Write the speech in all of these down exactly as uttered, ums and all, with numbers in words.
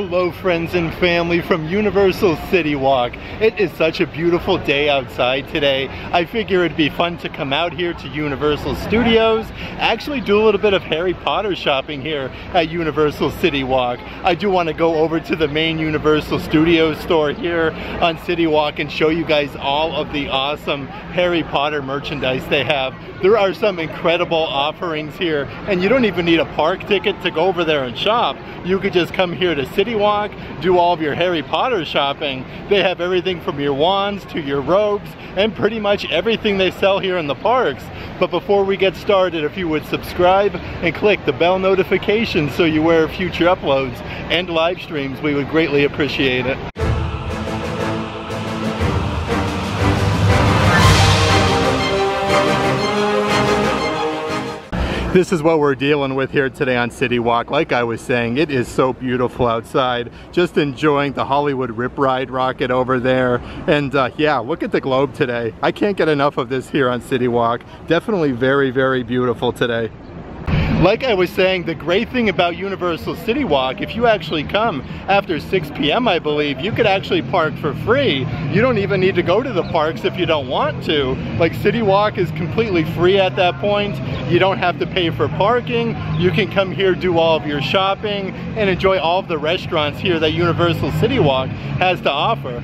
Hello friends and family from Universal CityWalk. It is such a beautiful day outside today. I figure it'd be fun to come out here to Universal Studios, actually do a little bit of Harry Potter shopping here at Universal CityWalk. I do want to go over to the main Universal Studios store here on CityWalk and show you guys all of the awesome Harry Potter merchandise they have. There are some incredible offerings here, and you don't even need a park ticket to go over there and shop. You could just come here to CityWalk, do all of your Harry Potter shopping. They have everything from your wands to your robes and pretty much everything they sell here in the parks. But before we get started, if you would subscribe and click the bell notification so you're aware of future uploads and live streams, we would greatly appreciate it. This is what we're dealing with here today on CityWalk. Like I was saying, it is so beautiful outside. Just enjoying the Hollywood Rip Ride rocket over there. And uh, yeah, look at the globe today. I can't get enough of this here on CityWalk. Definitely very, very beautiful today. Like I was saying, the great thing about Universal CityWalk, if you actually come after six p m I believe, you could actually park for free. You don't even need to go to the parks if you don't want to. Like CityWalk is completely free at that point. You don't have to pay for parking. You can come here, do all of your shopping, and enjoy all of the restaurants here that Universal CityWalk has to offer.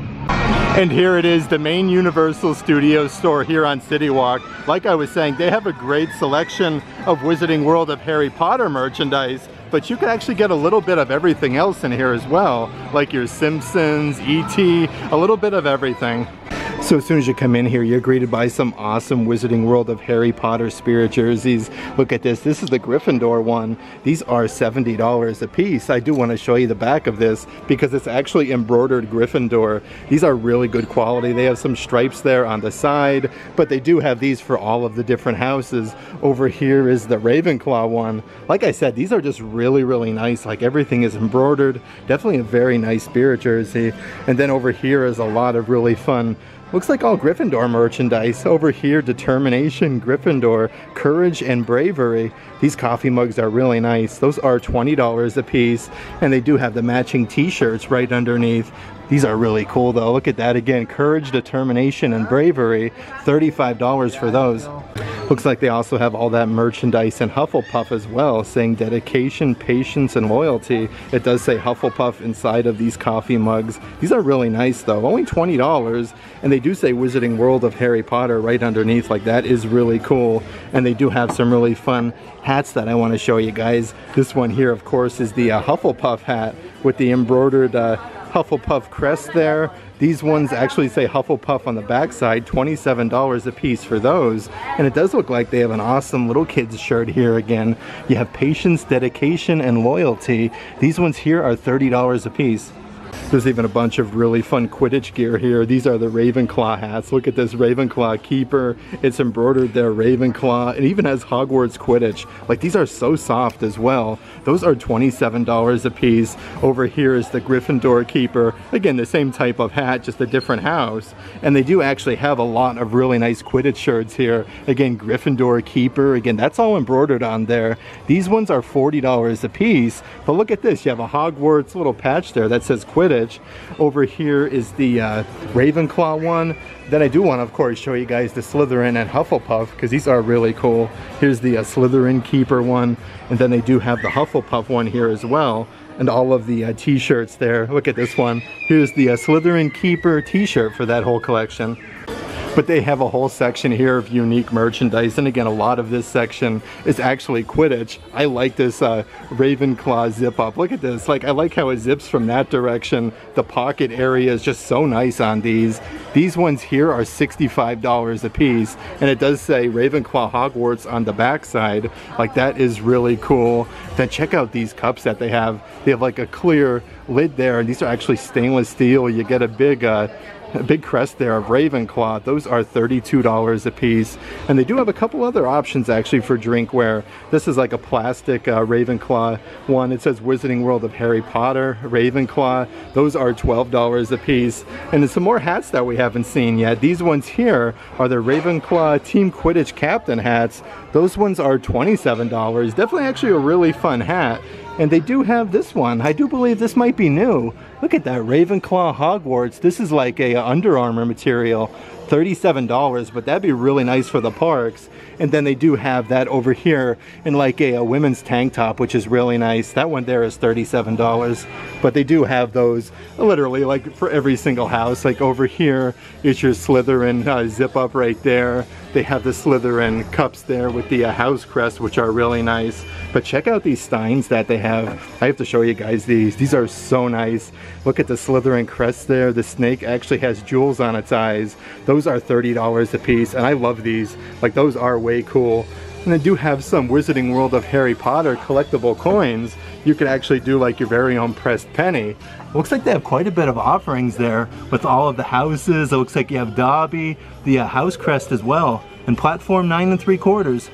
And here it is, the main Universal Studios store here on CityWalk. Like I was saying, they have a great selection of Wizarding World of Harry Potter merchandise, but you can actually get a little bit of everything else in here as well, like your Simpsons, E T, a little bit of everything. So as soon as you come in here, you're greeted by some awesome Wizarding World of Harry Potter spirit jerseys. Look at this. This is the Gryffindor one. These are seventy dollars a piece. I do want to show you the back of this because it's actually embroidered Gryffindor. These are really good quality. They have some stripes there on the side, but they do have these for all of the different houses. Over here is the Ravenclaw one. Like I said, these are just really, really nice. Like everything is embroidered. Definitely a very nice spirit jersey. And then over here is a lot of really fun, looks like all Gryffindor merchandise. Over here, Determination, Gryffindor, Courage, and Bravery. These coffee mugs are really nice. Those are twenty dollars a piece, and they do have the matching t-shirts right underneath. These are really cool though. Look at that again. Courage, Determination, and Bravery. thirty-five dollars for those. Looks like they also have all that merchandise in Hufflepuff as well, saying dedication, patience, and loyalty. It does say Hufflepuff inside of these coffee mugs. These are really nice though, only twenty dollars. And they do say Wizarding World of Harry Potter right underneath, like that is really cool. And they do have some really fun hats that I want to show you guys. This one here, of course, is the uh, Hufflepuff hat with the embroidered uh, Hufflepuff crest there. These ones actually say Hufflepuff on the backside, twenty-seven dollars a piece for those. And it does look like they have an awesome little kids shirt here again. You have patience, dedication, and loyalty. These ones here are thirty dollars a piece. There's even a bunch of really fun Quidditch gear here. These are the Ravenclaw hats. Look at this Ravenclaw Keeper. It's embroidered there, Ravenclaw. It even has Hogwarts Quidditch. Like these are so soft as well. Those are twenty-seven dollars a piece. Over here is the Gryffindor Keeper. Again, the same type of hat, just a different house. And they do actually have a lot of really nice Quidditch shirts here. Again, Gryffindor Keeper. Again, that's all embroidered on there. These ones are forty dollars a piece. But look at this. You have a Hogwarts little patch there that says Quidditch. Over here is the uh, Ravenclaw one. Then I do want to, of course, show you guys the Slytherin and Hufflepuff because these are really cool. Here's the uh, Slytherin Keeper one, and then they do have the Hufflepuff one here as well. And all of the uh, t-shirts there. Look at this one. Here's the uh, Slytherin Keeper t-shirt for that whole collection. But they have a whole section here of unique merchandise, and again, a lot of this section is actually Quidditch. I like this uh, Ravenclaw zip-up. Look at this. Like, I like how it zips from that direction. The pocket area is just so nice on these. These ones here are sixty-five dollars a piece, and it does say Ravenclaw Hogwarts on the backside. Like, that is really cool. Then check out these cups that they have. They have like a clear lid there, and these are actually stainless steel. You get a big uh, A big crest there of Ravenclaw. Those are thirty-two dollars a piece. And they do have a couple other options actually for drinkware. This is like a plastic uh, Ravenclaw one. It says Wizarding World of Harry Potter, Ravenclaw. Those are twelve dollars a piece. And there's some more hats that we haven't seen yet. These ones here are the Ravenclaw Team Quidditch Captain hats. Those ones are twenty-seven dollars. Definitely actually a really fun hat. And they do have this one. I do believe this might be new. Look at that, Ravenclaw Hogwarts. This is like a Under Armour material. thirty-seven dollars, but that'd be really nice for the parks. And then they do have that over here in like a, a women's tank top, which is really nice. That one there is thirty-seven dollars, but they do have those literally like for every single house. Like over here is your Slytherin uh, zip up right there. They have the Slytherin cups there with the uh, house crest, which are really nice. But check out these steins that they have. I have to show you guys these. These are so nice. Look at the Slytherin crest there. The snake actually has jewels on its eyes. Those Those are thirty dollars a piece, and I love these. Like, those are way cool. And they do have some Wizarding World of Harry Potter collectible coins. You could actually do like your very own pressed penny. Looks like they have quite a bit of offerings there with all of the houses. It looks like you have Dobby, the uh, house crest as well, and platform nine and three quarters.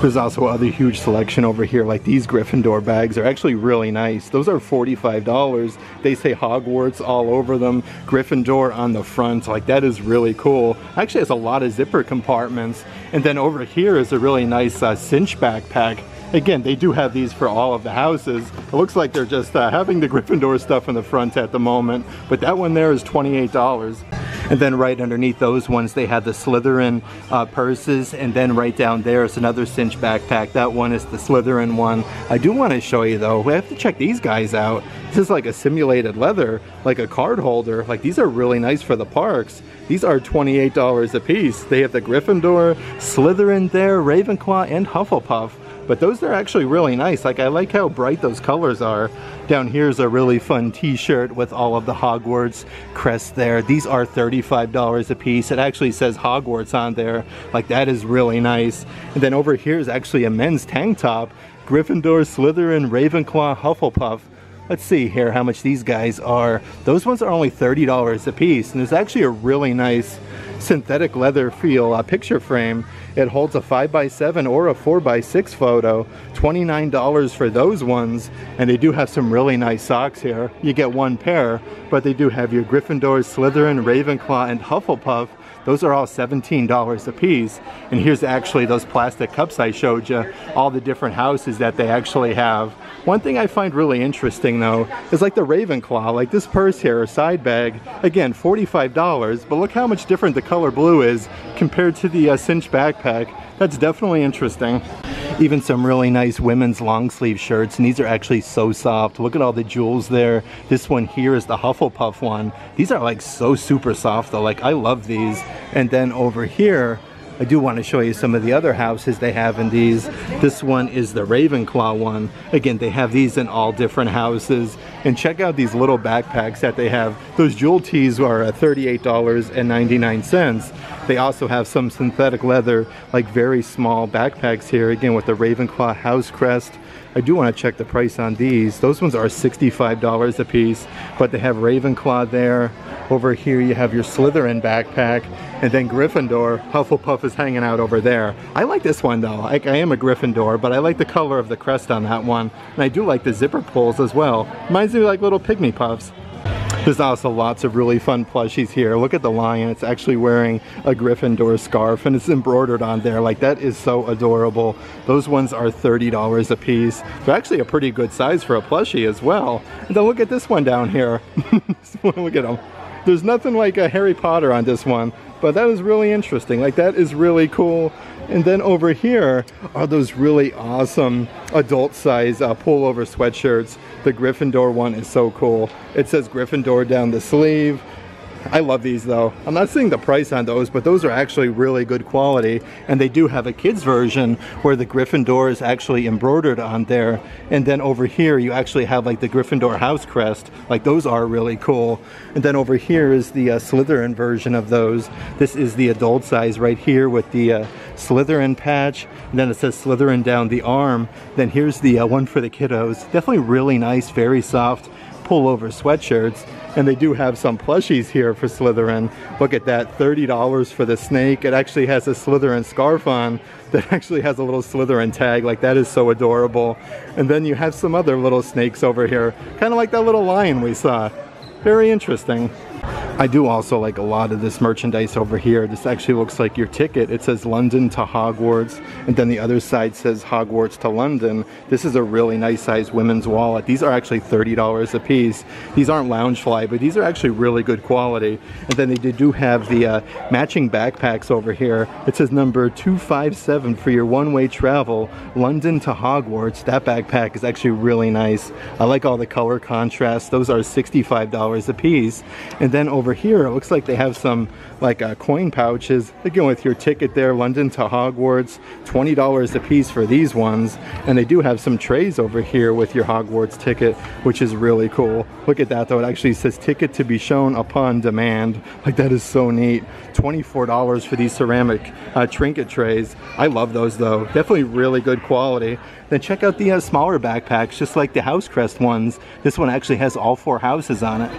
There's also other huge selection over here, like these Gryffindor bags are actually really nice. Those are forty-five dollars. They say Hogwarts all over them, Gryffindor on the front. Like, that is really cool. Actually, has a lot of zipper compartments. And then over here is a really nice uh, cinch backpack. Again, they do have these for all of the houses. It looks like they're just uh, having the Gryffindor stuff in the front at the moment, but that one there is twenty-eight dollars. And then right underneath those ones, they have the Slytherin uh, purses, and then right down there is another cinch backpack. That one is the Slytherin one. I do want to show you though, we have to check these guys out. This is like a simulated leather, like a card holder. Like, these are really nice for the parks. These are twenty-eight dollars a piece. They have the Gryffindor, Slytherin there, Ravenclaw, and Hufflepuff. But those are actually really nice. Like, I like how bright those colors are. Down here's a really fun t-shirt with all of the Hogwarts crest there. These are thirty-five dollars a piece. It actually says Hogwarts on there. Like, that is really nice. And then over here is actually a men's tank top. Gryffindor, Slytherin, Ravenclaw, Hufflepuff. Let's see here how much these guys are. Those ones are only thirty dollars a piece, and there's actually a really nice synthetic leather feel uh, picture frame. It holds a five by seven or a four by six photo. twenty-nine dollars for those ones, and they do have some really nice socks here. You get one pair, but they do have your Gryffindor, Slytherin, Ravenclaw, and Hufflepuff. Those are all seventeen dollars a piece. And here's actually those plastic cups I showed you, all the different houses that they actually have. One thing I find really interesting though is like the Ravenclaw, like this purse here or side bag, again forty-five dollars, but look how much different the color blue is compared to the uh, cinch backpack. That's definitely interesting. Even some really nice women's long sleeve shirts, and these are actually so soft. Look at all the jewels there. This one here is the Hufflepuff one. These are like so super soft though, like I love these. And then over here, I do want to show you some of the other houses they have in these. This one is the Ravenclaw one. Again, they have these in all different houses. And check out these little backpacks that they have. Those jewel tees are thirty-eight ninety-nine. They also have some synthetic leather, like very small backpacks here, again with the Ravenclaw house crest. I do want to check the price on these. Those ones are sixty-five dollars a piece, but they have Ravenclaw there. Over here you have your Slytherin backpack, and then Gryffindor. Hufflepuff is hanging out over there. I like this one though. I, I am a Gryffindor, but I like the color of the crest on that one. And I do like the zipper pulls as well. Reminds me of like little pygmy puffs. There's also lots of really fun plushies here. Look at the lion. It's actually wearing a Gryffindor scarf, and it's embroidered on there. Like, that is so adorable. Those ones are thirty dollars a piece. They're actually a pretty good size for a plushie as well. And then look at this one down here. Look at him. There's nothing like a Harry Potter on this one, but that is really interesting. Like, that is really cool. And then over here are those really awesome adult size uh, pullover sweatshirts. The Gryffindor one is so cool. It says Gryffindor down the sleeve. I love these though. I'm not seeing the price on those, but those are actually really good quality. And they do have a kids version where the Gryffindor is actually embroidered on there. And then over here you actually have like the Gryffindor house crest. Like, those are really cool. And then over here is the uh, Slytherin version of those. This is the adult size right here with the uh, Slytherin patch, and then it says Slytherin down the arm. Then here's the uh, one for the kiddos. Definitely really nice, very soft pullover sweatshirts. And they do have some plushies here for Slytherin. Look at that, thirty dollars for the snake. It actually has a Slytherin scarf on that actually has a little Slytherin tag. Like, that is so adorable. And then you have some other little snakes over here, kind of like that little lion we saw. Very interesting. I do also like a lot of this merchandise over here. This actually looks like your ticket. It says London to Hogwarts, and then the other side says Hogwarts to London. This is a really nice sized women's wallet. These are actually thirty dollars a piece. These aren't Loungefly, but these are actually really good quality. And then they do have the uh, matching backpacks over here. It says number two five seven for your one-way travel, London to Hogwarts. That backpack is actually really nice. I like all the color contrast. Those are sixty-five dollars a piece. And then over Over here, it looks like they have some like uh, coin pouches. Again, with your ticket there, London to Hogwarts, twenty dollars a piece for these ones. And they do have some trays over here with your Hogwarts ticket, which is really cool. Look at that though, it actually says ticket to be shown upon demand. Like that is so neat. twenty-four dollars for these ceramic uh, trinket trays. I love those though, definitely really good quality. Then check out the uh, smaller backpacks, just like the Housecrest ones. This one actually has all four houses on it.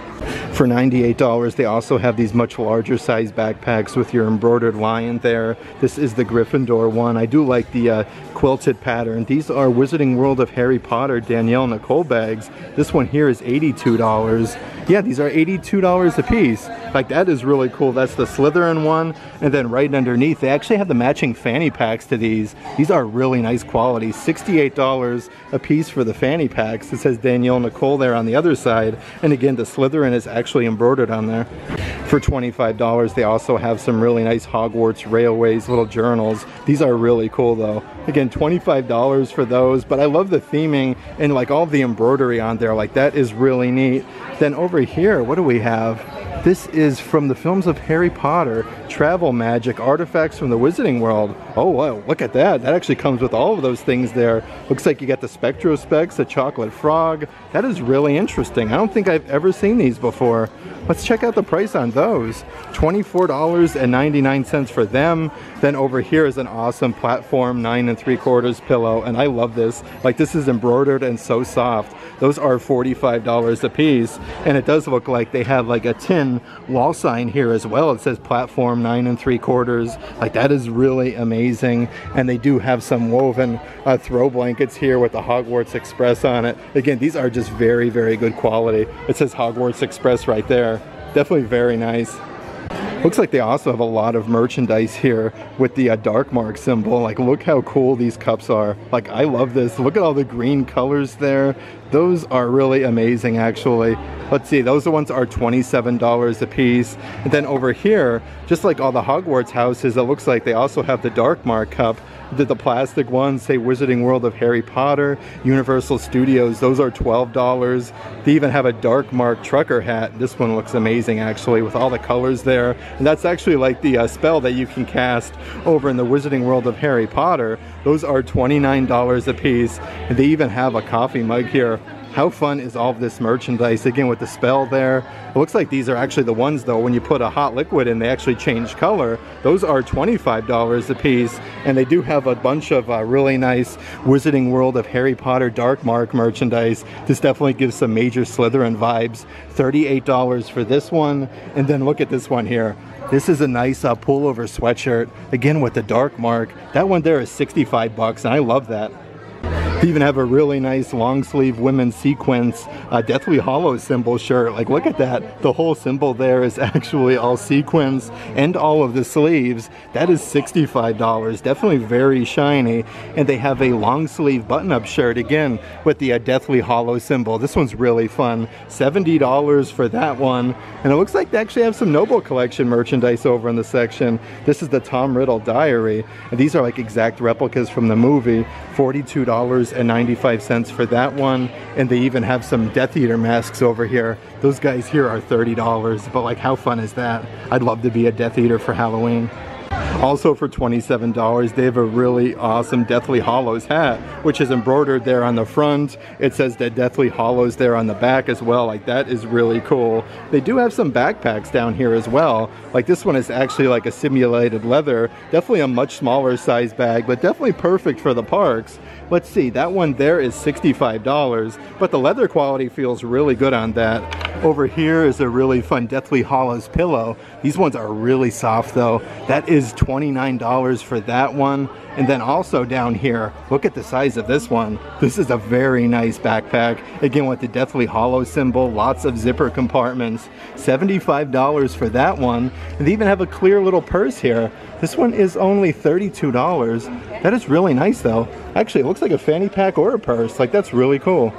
For ninety-eight dollars, they also have these much larger size backpacks with your embroidered lion there. This is the Gryffindor one. I do like the uh, quilted pattern. These are Wizarding World of Harry Potter Danielle Nicole bags. This one here is eighty-two dollars. Yeah, these are eighty-two dollars a piece. Like that is really cool. That's the Slytherin one. And then right underneath, they actually have the matching fanny packs to these. These are really nice quality. sixty-eight dollars a piece for the fanny packs. It says Danielle Nicole there on the other side. And again, the Slytherin is actually embroidered on there. For twenty-five dollars, they also have some really nice Hogwarts Railways little journals. These are really cool though. Again, twenty-five dollars for those, but I love the theming and like all the embroidery on there. Like that is really neat. Then over here, what do we have? This is from the films of Harry Potter, travel magic, artifacts from the Wizarding World. Oh wow, look at that. That actually comes with all of those things there. Looks like you got the Spectrospecs, the chocolate frog. That is really interesting. I don't think I've ever seen these before. Let's check out the price on those. twenty-four ninety-nine for them. Then over here is an awesome platform, nine and three quarters pillow, and I love this. Like this is embroidered and so soft. Those are forty-five dollars a piece, and it does look like they have like a tin wall sign here as well. It says platform nine and three quarters. Like that is really amazing. And they do have some woven uh, throw blankets here with the Hogwarts Express on it. Again, these are just very, very good quality. It says Hogwarts Express right there. Definitely very nice. Looks like they also have a lot of merchandise here with the uh, dark mark symbol. Like look how cool these cups are. Like I love this. Look at all the green colors there. Those are really amazing actually. Let's see, those ones are twenty-seven dollars a piece. And then over here, just like all the Hogwarts houses, it looks like they also have the dark mark cup. Did the plastic ones say Wizarding World of Harry Potter, Universal Studios, those are twelve dollars. They even have a dark mark trucker hat. This one looks amazing actually with all the colors there. And that's actually like the uh, spell that you can cast over in the Wizarding World of Harry Potter. Those are twenty-nine dollars a piece. And they even have a coffee mug here. How fun is all of this merchandise? Again, with the spell there. It looks like these are actually the ones though, when you put a hot liquid in, they actually change color. Those are twenty-five dollars a piece. And they do have a bunch of uh, really nice Wizarding World of Harry Potter Dark Mark merchandise. This definitely gives some major Slytherin vibes. thirty-eight dollars for this one. And then look at this one here. This is a nice uh, pullover sweatshirt. Again, with the dark mark. That one there is sixty-five bucks, and I love that. They even have a really nice long sleeve women's sequence uh, Deathly Hollows symbol shirt. Like look at that. The whole symbol there is actually all sequins and all of the sleeves. That is sixty-five dollars. Definitely very shiny. And they have a long sleeve button-up shirt again with the uh, Deathly Hollows symbol. This one's really fun. seventy dollars for that one. And it looks like they actually have some Noble Collection merchandise over in the section. This is the Tom Riddle diary. And these are like exact replicas from the movie. forty-two dollars and ninety-five cents for that one. And they even have some Death Eater masks over here. Those guys here are thirty dollars, but like how fun is that? I'd love to be a Death Eater for Halloween. Also for twenty-seven dollars, they have a really awesome Deathly Hollows hat, which is embroidered there on the front. It says the Deathly Hollows there on the back as well. Like that is really cool. They do have some backpacks down here as well. Like this one is actually like a simulated leather. Definitely a much smaller size bag, but definitely perfect for the parks. Let's see, that one there is sixty-five dollars, but the leather quality feels really good on that. Over here is a really fun Deathly Hollows pillow. These ones are really soft though. That is twenty-nine dollars for that one. And then also down here, look at the size of this one. This is a very nice backpack. Again, with the Deathly Hollows symbol, lots of zipper compartments. seventy-five dollars for that one. And they even have a clear little purse here. This one is only thirty-two dollars. That is really nice though. Actually, it looks like a fanny pack or a purse. Like, that's really cool.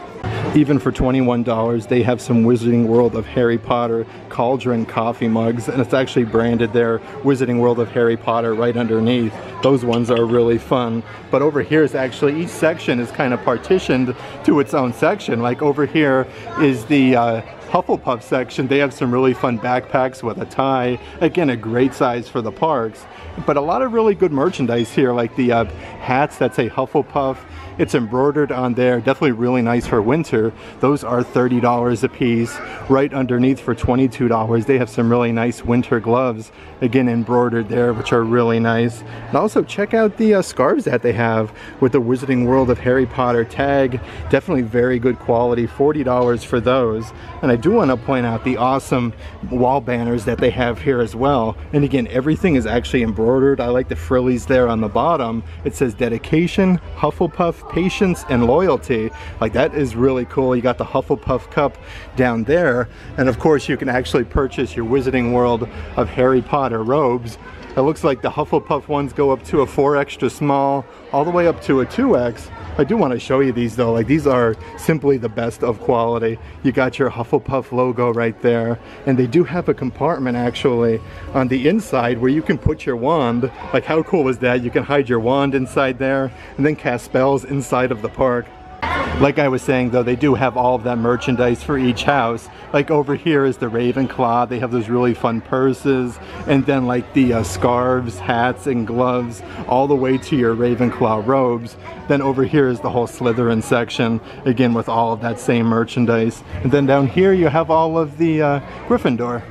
Even for twenty-one dollars, they have some Wizarding World of Harry Potter cauldron coffee mugs, and it's actually branded there, Wizarding World of Harry Potter, right underneath. Those ones are really fun. But over here is actually, each section is kind of partitioned to its own section. Like over here is the uh, Hufflepuff section. They have some really fun backpacks with a tie. Again, a great size for the parks. But a lot of really good merchandise here, like the uh, hats that say Hufflepuff. It's embroidered on there, definitely really nice for winter. Those are thirty dollars a piece. Right underneath for twenty-two dollars, they have some really nice winter gloves, again embroidered there, which are really nice. And also check out the uh, scarves that they have with the Wizarding World of Harry Potter tag. Definitely very good quality, forty dollars for those. And I do want to point out the awesome wall banners that they have here as well. And again, everything is actually embroidered. I like the frillies there on the bottom. It says dedication, Hufflepuff, patience, and loyalty. Like, that is really cool. You got the Hufflepuff cup down there, and of course you can actually purchase your Wizarding World of Harry Potter robes. It looks like the Hufflepuff ones go up to a four extra small, all the way up to a two X. I do want to show you these though. Like, these are simply the best of quality. You got your Hufflepuff logo right there, and they do have a compartment actually on the inside where you can put your wand. Like, how cool is that? You can hide your wand inside there and then cast spells inside of the park. Like I was saying though, they do have all of that merchandise for each house. Like over here is the Ravenclaw. They have those really fun purses, and then like the uh, scarves, hats, and gloves, all the way to your Ravenclaw robes. Then over here is the whole Slytherin section, again with all of that same merchandise. And then down here you have all of the uh, Gryffindor.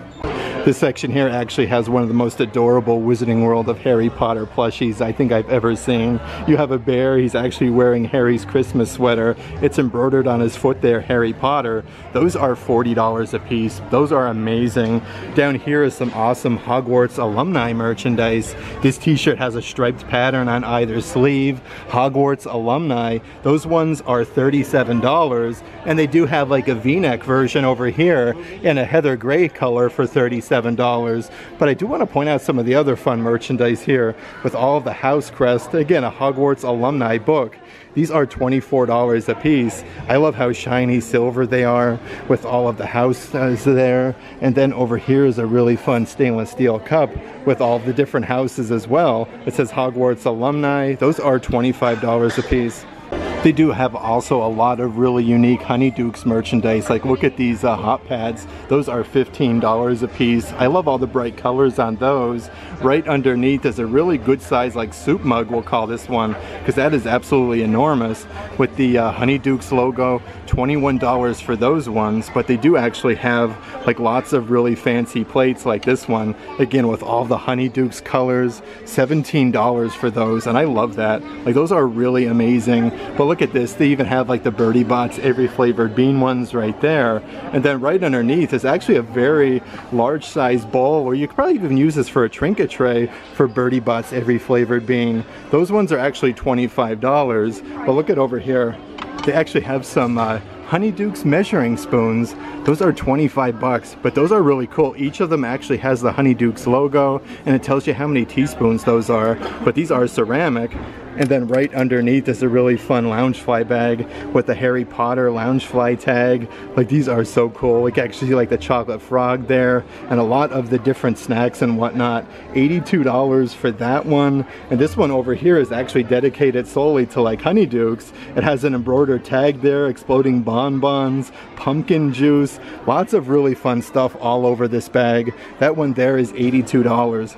This section here actually has one of the most adorable Wizarding World of Harry Potter plushies I think I've ever seen. You have a bear, he's actually wearing Harry's Christmas sweater. It's embroidered on his foot there, Harry Potter. Those are forty dollars a piece. Those are amazing. Down here is some awesome Hogwarts alumni merchandise. This t-shirt has a striped pattern on either sleeve. Hogwarts alumni. Those ones are thirty-seven dollars, and they do have like a V-neck version over here in a heather gray color for thirty-seven dollars. But I do want to point out some of the other fun merchandise here with all of the house crest. Again, a Hogwarts alumni book. These are twenty-four dollars a piece. I love how shiny silver they are with all of the houses there. And then over here is a really fun stainless steel cup with all the different houses as well. It says Hogwarts alumni. Those are twenty-five dollars a piece. They do have also a lot of really unique Honeydukes merchandise. Like, look at these uh, hot pads. Those are fifteen dollars a piece. I love all the bright colors on those. Right underneath is a really good size, like soup mug, we'll call this one, because that is absolutely enormous, with the uh, Honeydukes logo. Twenty-one dollars for those ones. But they do actually have like lots of really fancy plates like this one, again with all the Honeydukes colors. Seventeen dollars for those, and I love that. Like, those are really amazing. But look Look at this, they even have like the Birdie Bots every flavored bean ones right there. And then right underneath is actually a very large size bowl, or you could probably even use this for a trinket tray for Birdie Bots every flavored bean. Those ones are actually twenty-five dollars. But look at over here, they actually have some uh, Honeydukes measuring spoons. Those are twenty-five bucks, but those are really cool. Each of them actually has the Honeydukes logo, and it tells you how many teaspoons those are. But these are ceramic. And then right underneath is a really fun Loungefly bag with the Harry Potter Loungefly tag. Like, these are so cool. Like, actually like the chocolate frog there, and a lot of the different snacks and whatnot. eighty-two dollars for that one. And this one over here is actually dedicated solely to like Honeydukes. It has an embroidered tag there, exploding bonbons, pumpkin juice, lots of really fun stuff all over this bag. That one there is eighty-two dollars.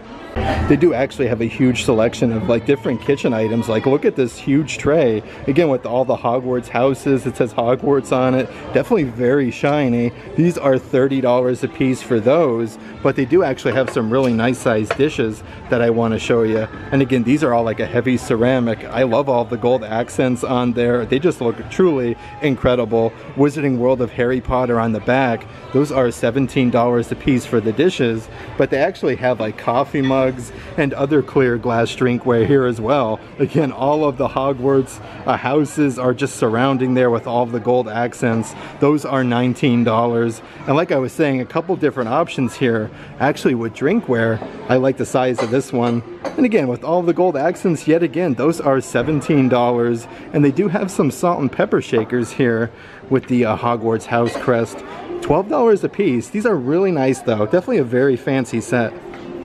They do actually have a huge selection of like different kitchen items is. Like, look at this huge tray. Again, with all the Hogwarts houses, it says Hogwarts on it. Definitely very shiny. These are thirty dollars a piece for those, but they do actually have some really nice sized dishes that I want to show you. And again, these are all like a heavy ceramic. I love all the gold accents on there. They just look truly incredible. Wizarding World of Harry Potter on the back. Those are seventeen dollars a piece for the dishes, but they actually have like coffee mugs and other clear glass drinkware here as well. Again, all of the Hogwarts uh, houses are just surrounding there with all the gold accents. Those are nineteen dollars. And like I was saying, a couple different options here. Actually, with drinkware, I like the size of this one. And again, with all the gold accents yet again, those are seventeen dollars. And they do have some salt and pepper shakers here with the uh, Hogwarts house crest. twelve dollars a piece. These are really nice though. Definitely a very fancy set.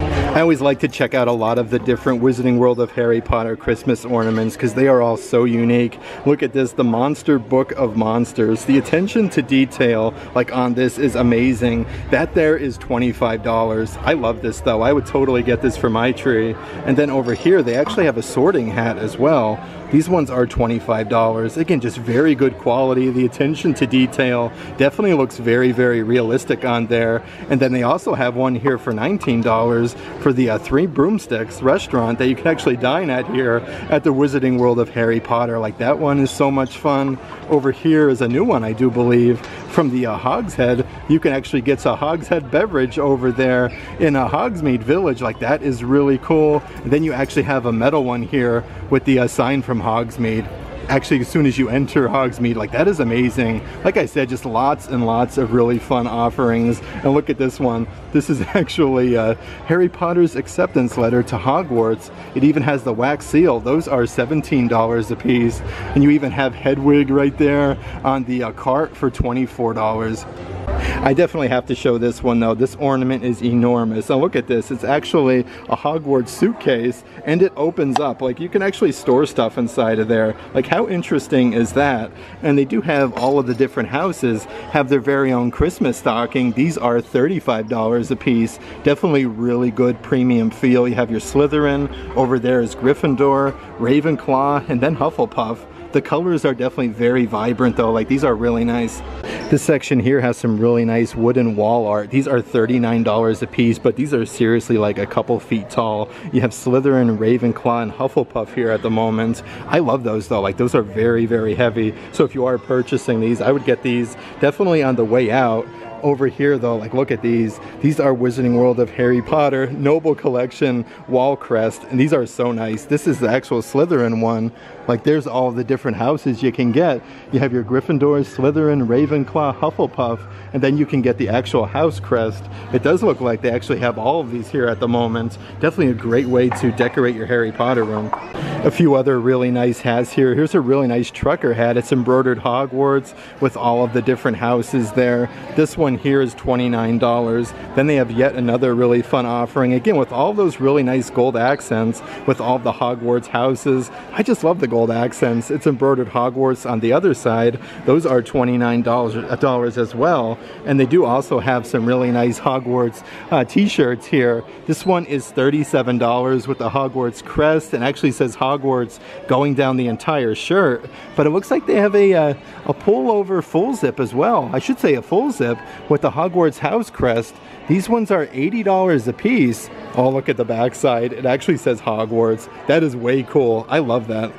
I always like to check out a lot of the different Wizarding World of Harry Potter Christmas ornaments because they are all so unique. Look at this, the Monster Book of Monsters. The attention to detail like on this is amazing. That there is twenty-five dollars. I love this though. I would totally get this for my tree. And then over here they actually have a sorting hat as well. These ones are twenty-five dollars. Again, just very good quality. The attention to detail definitely looks very, very realistic on there. And then they also have one here for nineteen dollars for the uh, Three Broomsticks restaurant that you can actually dine at here at the Wizarding World of Harry Potter. Like, that one is so much fun. Over here is a new one, I do believe, from the uh, Hogshead. You can actually get a Hogshead beverage over there in a uh, Hogsmeade Village. Like, that is really cool. And then you actually have a metal one here with the uh, sign from Hogsmeade. Actually, as soon as you enter Hogsmeade, like, that is amazing. Like I said, just lots and lots of really fun offerings. And look at this one. This is actually uh, Harry Potter's acceptance letter to Hogwarts. It even has the wax seal. Those are seventeen dollars a piece. And you even have Hedwig right there on the uh, cart for twenty-four dollars. I definitely have to show this one though. This ornament is enormous. Now look at this. It's actually a Hogwarts suitcase and it opens up. Like, you can actually store stuff inside of there. Like, how interesting is that? And they do have all of the different houses have their very own Christmas stocking. These are thirty-five dollars a piece. Definitely really good premium feel. You have your Slytherin. Over there is Gryffindor, Ravenclaw, and then Hufflepuff. The colors are definitely very vibrant though. Like, these are really nice. This section here has some really nice wooden wall art. These are thirty-nine dollars a piece, but these are seriously like a couple feet tall. You have Slytherin, Ravenclaw, and Hufflepuff here at the moment. I love those though. Like, those are very, very heavy. So if you are purchasing these, I would get these definitely on the way out. Over here though, like, look at these. These are Wizarding World of Harry Potter Noble Collection wall crest, and these are so nice. This is the actual Slytherin one. Like, there's all the different houses you can get. You have your Gryffindor, Slytherin, Ravenclaw, Hufflepuff, and then you can get the actual house crest. It does look like they actually have all of these here at the moment. Definitely a great way to decorate your Harry Potter room. A few other really nice hats here. Here's a really nice trucker hat. It's embroidered Hogwarts with all of the different houses there. This one here is twenty-nine dollars. Then they have yet another really fun offering, again with all those really nice gold accents with all the Hogwarts houses. I just love the gold accents. It's embroidered Hogwarts on the other side. Those are twenty-nine dollars as well. And they do also have some really nice Hogwarts uh, t-shirts here. This one is thirty-seven dollars with the Hogwarts crest, and actually says Hogwarts going down the entire shirt. But it looks like they have a, uh, a pullover full zip as well. I should say a full zip with the Hogwarts house crest. These ones are eighty dollars a piece. Oh, look at the backside. It actually says Hogwarts. That is way cool. I love that.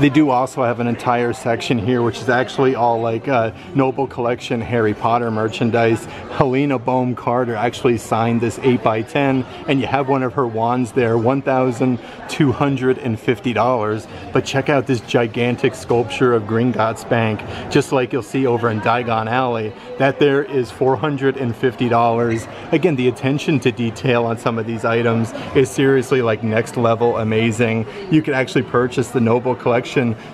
They do also have an entire section here which is actually all like uh, Noble Collection Harry Potter merchandise. Helena Bohm Carter actually signed this eight by ten, and you have one of her wands there, one thousand two hundred fifty dollars. But check out this gigantic sculpture of Gringotts Bank, just like you'll see over in Diagon Alley. That there is four hundred fifty dollars. Again, the attention to detail on some of these items is seriously like next level amazing. You can actually purchase the Noble Collection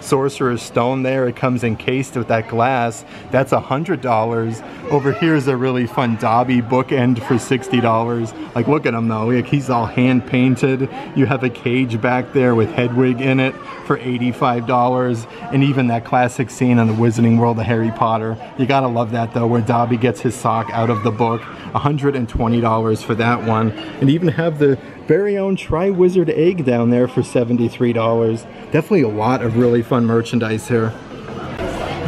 Sorcerer's Stone there. It comes encased with that glass. That's one hundred dollars. Over here is a really fun Dobby bookend for sixty dollars. Like, look at him though. Like, he's all hand painted. You have a cage back there with Hedwig in it for eighty-five dollars. And even that classic scene on the Wizarding World of Harry Potter. You gotta love that though, where Dobby gets his sock out of the book. one hundred twenty dollars for that one. And even have the very own Tri-Wizard egg down there for seventy-three dollars. Definitely a lot of really fun merchandise here.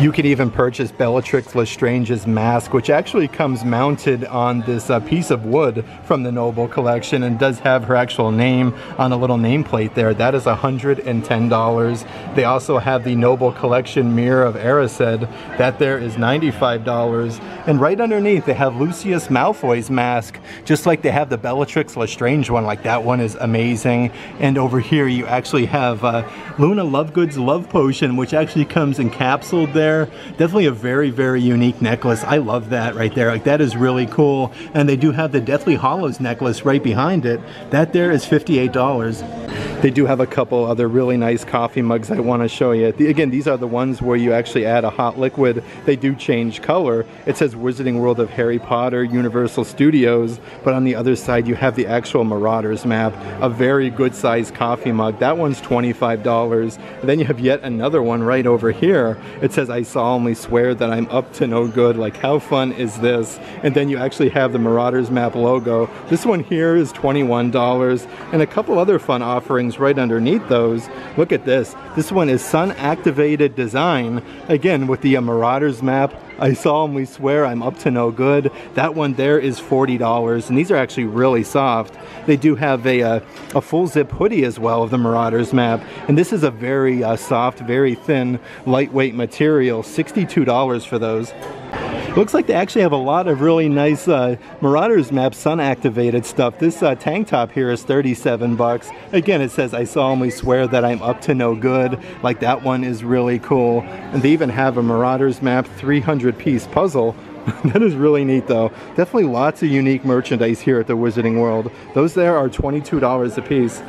You can even purchase Bellatrix Lestrange's mask, which actually comes mounted on this uh, piece of wood from the Noble collection and does have her actual name on a little nameplate there. That is one hundred ten dollars. They also have the Noble collection Mirror of Erised. That there is ninety-five dollars. And right underneath they have Lucius Malfoy's mask, just like they have the Bellatrix Lestrange one. Like that one is amazing. And over here you actually have uh, Luna Lovegood's love potion, which actually comes encapsulated there. Definitely a very, very unique necklace. I love that right there. Like that is really cool. And they do have the Deathly Hollows necklace right behind it. That there is fifty-eight dollars. They do have a couple other really nice coffee mugs I want to show you. The, again, these are the ones where you actually add a hot liquid. They do change color. It says Wizarding World of Harry Potter, Universal Studios, but on the other side you have the actual Marauders map. A very good sized coffee mug. That one's twenty-five dollars. And then you have yet another one right over here. It says, I solemnly swear that I'm up to no good. Like, how fun is this? And then you actually have the Marauders map logo. This one here is twenty-one dollars, and a couple other fun offerings right underneath those. Look at this. This one is Sun Activated Design, again with the uh, Marauders map. I solemnly swear I'm up to no good. That one there is forty dollars, and these are actually really soft. They do have a, a, a full zip hoodie as well of the Marauders map, and this is a very uh, soft, very thin, lightweight material, sixty-two dollars for those. Looks like they actually have a lot of really nice uh, Marauders map sun activated stuff. This uh, tank top here is thirty-seven bucks. Again, it says, I solemnly swear that I'm up to no good. Like that one is really cool. And they even have a Marauders map three hundred piece puzzle. That is really neat though. Definitely lots of unique merchandise here at the Wizarding World. Those there are twenty-two dollars a piece.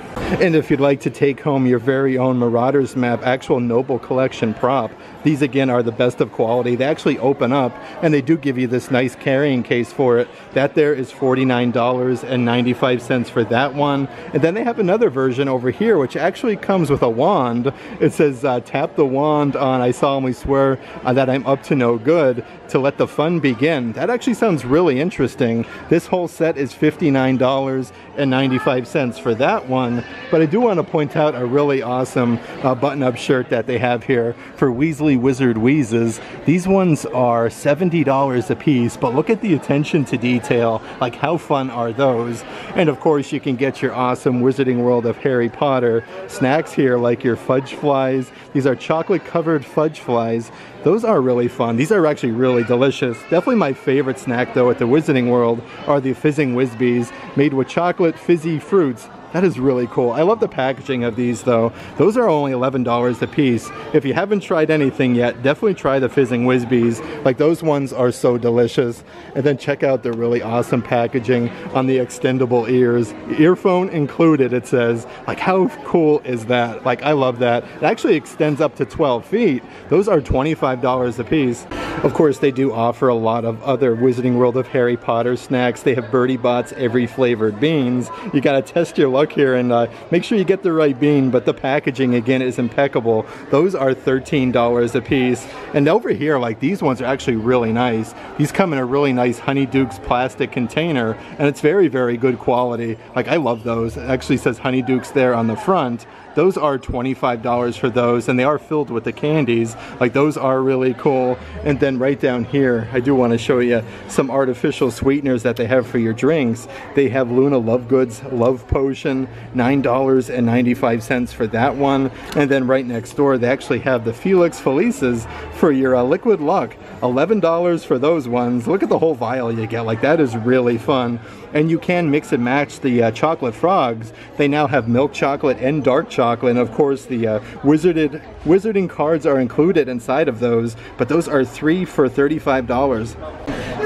And if you'd like to take home your very own Marauders map, actual Noble collection prop, these again are the best of quality. They actually open up and they do give you this nice carrying case for it. That there is forty-nine ninety-five for that one. And then they have another version over here which actually comes with a wand. It says uh, tap the wand on I solemnly swear uh, that I'm up to no good to let the fun begin. That actually sounds really interesting. This whole set is fifty-nine ninety-five for that one. But I do want to point out a really awesome uh, button-up shirt that they have here for Weasley Wizard Wheezes. These ones are seventy dollars a piece, but look at the attention to detail. Like how fun are those? And of course you can get your awesome Wizarding World of Harry Potter snacks here, like your fudge flies. These are chocolate covered fudge flies. Those are really fun. These are actually really delicious. Definitely my favorite snack though at the Wizarding World are the Fizzing Whizbees, made with chocolate fizzy fruits. That is really cool. I love the packaging of these though. Those are only eleven dollars a piece. If you haven't tried anything yet, definitely try the Fizzing Whizbees. Like those ones are so delicious. And then check out the really awesome packaging on the extendable ears. Earphone included, it says. Like how cool is that? Like I love that. It actually extends up to twelve feet. Those are twenty-five dollars a piece. Of course, they do offer a lot of other Wizarding World of Harry Potter snacks. They have Birdie Bot's every flavored beans. You gotta test your luck here and uh, make sure you get the right bean, but the packaging again is impeccable. Those are thirteen dollars a piece. And over here, like these ones are actually really nice. These come in a really nice Honey Duke's plastic container, and it's very, very good quality. Like I love those. It actually says Honey Duke's there on the front. Those are twenty-five dollars for those, and they are filled with the candies. Like those are really cool. And then right down here, I do want to show you some artificial sweeteners that they have for your drinks. They have Luna Lovegood's Love Potion, nine ninety-five for that one. And then right next door, they actually have the Felix Felices for your uh, Liquid Luck, eleven dollars for those ones. Look at the whole vial you get. Like that is really fun. And you can mix and match the uh, chocolate frogs. They now have milk chocolate and dark chocolate. Chocolate, and of course the uh, wizarded wizarding cards are included inside of those, but those are three for thirty-five dollars.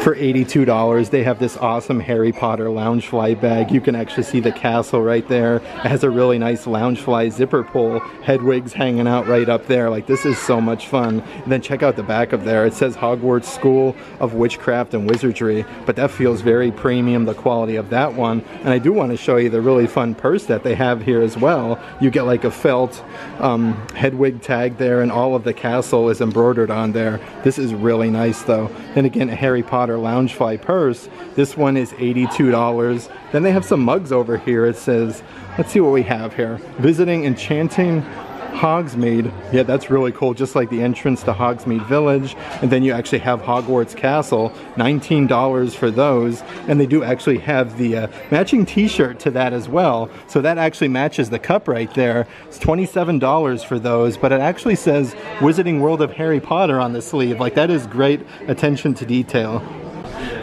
For eighty-two dollars, they have this awesome Harry Potter Loungefly bag. You can actually see the castle right there. It has a really nice Loungefly zipper pull. Hedwig's hanging out right up there. Like this is so much fun. And then check out the back of there. It says Hogwarts School of Witchcraft and Wizardry, but that feels very premium, the quality of that one. And I do want to show you the really fun purse that they have here as well. You get like a felt um, Hedwig tag there, and all of the castle is embroidered on there. This is really nice though. Then again, a Harry Potter Loungefly purse. This one is eighty-two dollars. Then they have some mugs over here. It says, let's see what we have here. Visiting Enchanting Hogsmeade. Yeah, that's really cool. Just like the entrance to Hogsmeade Village. And then you actually have Hogwarts Castle. nineteen dollars for those. And they do actually have the uh, matching t-shirt to that as well. So that actually matches the cup right there. It's twenty-seven dollars for those. But it actually says Wizarding World of Harry Potter on the sleeve. Like, that is great attention to detail.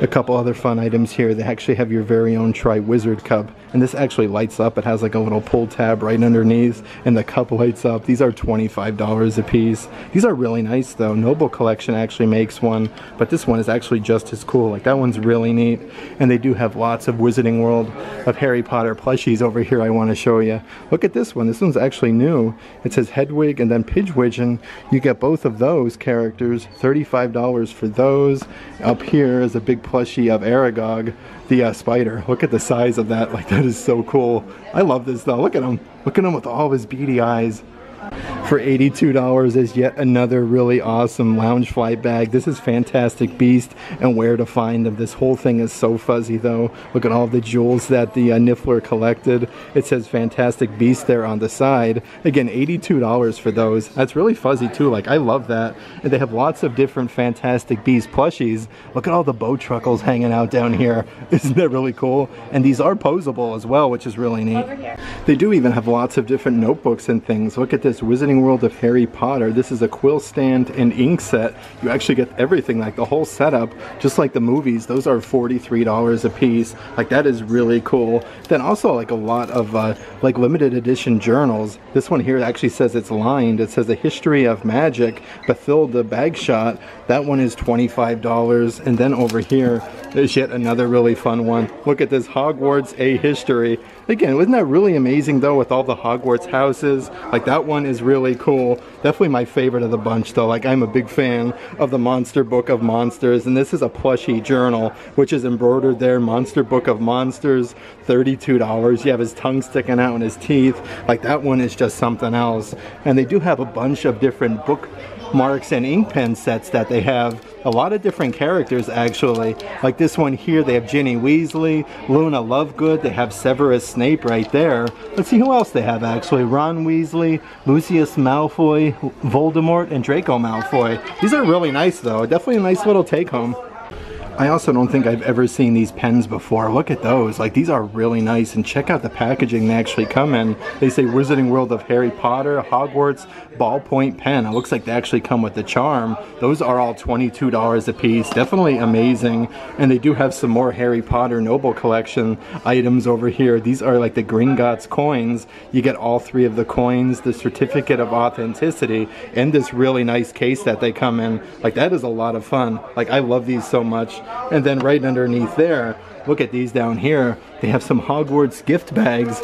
A couple other fun items here. They actually have your very own Tri-Wizard cup, and this actually lights up. It has like a little pull tab right underneath, and the cup lights up. These are twenty-five dollars a piece. These are really nice though. Noble Collection actually makes one, but this one is actually just as cool. Like, that one's really neat. And they do have lots of Wizarding World of Harry Potter plushies over here I want to show you. Look at this one. This one's actually new. It says Hedwig and then Pidgewidgeon. You get both of those characters. thirty-five dollars for those. Up here is a big plushie of Aragog, the uh, spider. Look at the size of that. Like, that is so cool. I love this though. Look at him. Look at him with all of his beady eyes. For eighty-two dollars is yet another really awesome Loungefly bag. This is Fantastic Beast and Where to Find Them. This whole thing is so fuzzy though. Look at all the jewels that the uh, Niffler collected. It says Fantastic Beast there on the side. Again, eighty-two dollars for those. That's really fuzzy too. Like, I love that. And they have lots of different Fantastic Beast plushies. Look at all the bow truckles hanging out down here. Isn't that really cool? And these are posable as well, which is really neat. They do even have lots of different notebooks and things. Look at this. Wizarding World of Harry Potter. This is a quill stand and ink set. You actually get everything, like the whole setup, just like the movies. Those are forty-three dollars a piece. Like, that is really cool. Then also like a lot of uh, like limited edition journals. This one here actually says it's lined. It says A History of Magic, Bathilda Bagshot. That one is twenty-five dollars. And then over here, there's yet another really fun one. Look at this, Hogwarts A History. Again, wasn't that really amazing though, with all the Hogwarts houses? Like, that one is really cool. Definitely my favorite of the bunch though. Like, I'm a big fan of the Monster Book of Monsters, and this is a plushie journal, which is embroidered there, Monster Book of Monsters, thirty-two dollars. You have his tongue sticking out and his teeth. Like, that one is just something else. And they do have a bunch of different book marks and ink pen sets that they have. A lot of different characters actually. Like this one here, they have Ginny Weasley, Luna Lovegood, they have Severus Snape right there. Let's see who else they have actually. Ron Weasley, Lucius Malfoy, Voldemort, and Draco Malfoy. These are really nice though. Definitely a nice little take home. I also don't think I've ever seen these pens before. Look at those. Like, these are really nice. And check out the packaging they actually come in. They say Wizarding World of Harry Potter, Hogwarts, ballpoint pen. It looks like they actually come with the charm. Those are all twenty-two dollars a piece. Definitely amazing. And they do have some more Harry Potter Noble Collection items over here. These are like the Gringotts coins. You get all three of the coins, the certificate of authenticity, and this really nice case that they come in. Like, that is a lot of fun. Like, I love these so much. And then right underneath there, look at these down here. They have some Hogwarts gift bags.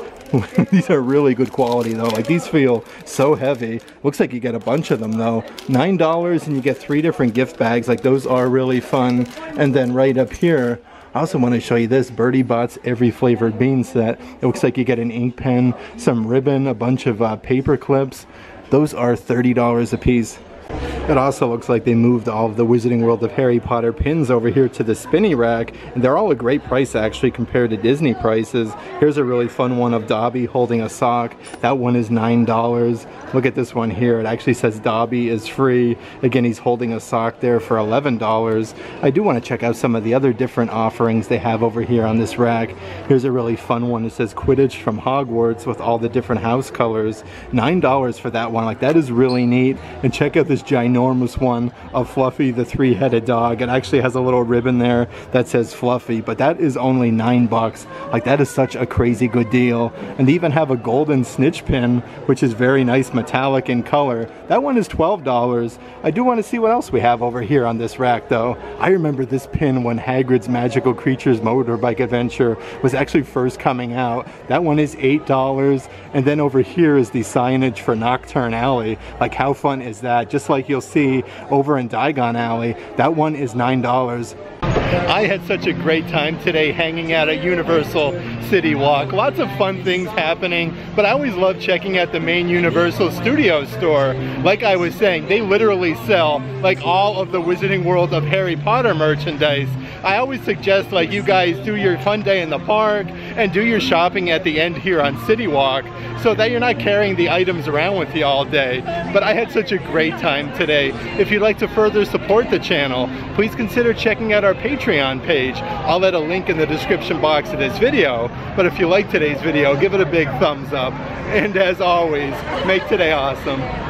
These are really good quality though. Like, these feel so heavy. Looks like you get a bunch of them though. nine dollars and you get three different gift bags. Like, those are really fun. And then right up here, I also want to show you this Birdie Bot's Every Flavored Bean set. It looks like you get an ink pen, some ribbon, a bunch of uh, paper clips. Those are thirty dollars a piece. It also looks like they moved all of the Wizarding World of Harry Potter pins over here to the spinny rack, and they're all a great price actually compared to Disney prices. Here's a really fun one of Dobby holding a sock. That one is nine dollars. Look at this one here. It actually says Dobby is free. Again, he's holding a sock there for eleven dollars. I do want to check out some of the other different offerings they have over here on this rack. Here's a really fun one. It says Quidditch from Hogwarts with all the different house colors. nine dollars for that one. Like, that is really neat. And check out this ginormous one of Fluffy the three-headed dog. It actually has a little ribbon there that says Fluffy, but that is only nine bucks. Like, that is such a crazy good deal. And they even have a golden snitch pin, which is very nice, metallic in color. That one is twelve dollars. I do want to see what else we have over here on this rack though. I remember this pin when Hagrid's Magical Creatures Motorbike Adventure was actually first coming out. That one is eight dollars. And then over here is the signage for Nocturne Alley. Like, how fun is that? Just like you'll you'll see over in Diagon Alley. That one is nine dollars. I had such a great time today hanging out at Universal CityWalk. Lots of fun things happening, but I always love checking out the main Universal Studios store. Like I was saying, they literally sell like all of the Wizarding World of Harry Potter merchandise. I always suggest like you guys do your fun day in the park and do your shopping at the end here on CityWalk so that you're not carrying the items around with you all day. But I had such a great time today. If you'd like to further support the channel, please consider checking out our Patreon Patreon page. I'll let a link in the description box of this video, but if you like today's video, give it a big thumbs up, and as always, make today awesome.